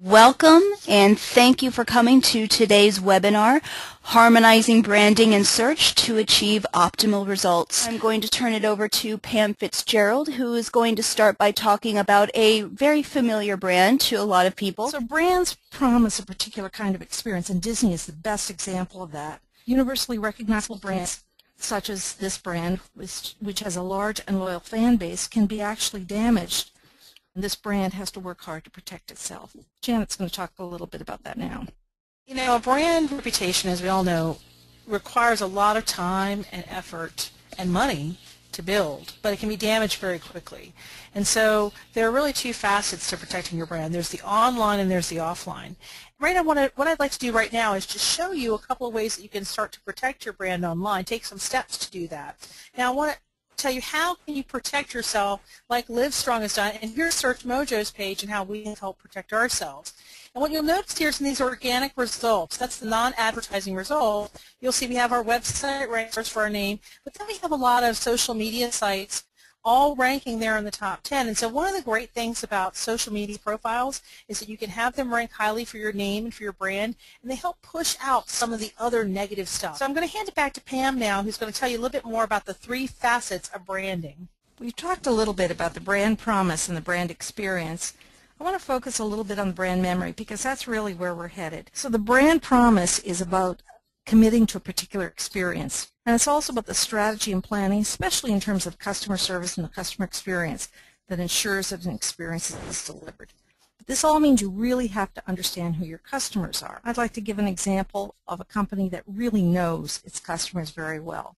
Welcome and thank you for coming to today's webinar, Harmonizing Branding and Search to Achieve Optimal Results. I'm going to turn it over to Pam Fitzgerald, who is going to start by talking about a very familiar brand to a lot of people. So brands promise a particular kind of experience, and Disney is the best example of that. Universally recognizable brands such as this brand, which has a large and loyal fan base, can be actually damaged. And this brand has to work hard to protect itself. Janet's going to talk a little bit about that now. You know, a brand reputation, as we all know, requires a lot of time and effort and money to build, but it can be damaged very quickly. And so there are really two facets to protecting your brand. There's the online and there's the offline. Right now, what I'd like to do right now is just show you a couple of ways that you can start to protect your brand online, take some steps to do that. Now, tell you how can you protect yourself like Livestrong has done, and here's Search Mojo's page and how we have helped protect ourselves. And what you'll notice here is in these organic results, that's the non-advertising result, you'll see we have our website ranked for our name, but then we have a lot of social media sites all ranking there in the top 10. And so one of the great things about social media profiles is that you can have them rank highly for your name and for your brand, and they help push out some of the other negative stuff. So I'm going to hand it back to Pam now, who's going to tell you a little bit more about the three facets of branding. We've talked a little bit about the brand promise and the brand experience. I want to focus a little bit on the brand memory because that's really where we're headed. So the brand promise is about committing to a particular experience. And it's also about the strategy and planning, especially in terms of customer service and the customer experience that ensures that an experience is delivered. But this all means you really have to understand who your customers are. I'd like to give an example of a company that really knows its customers very well.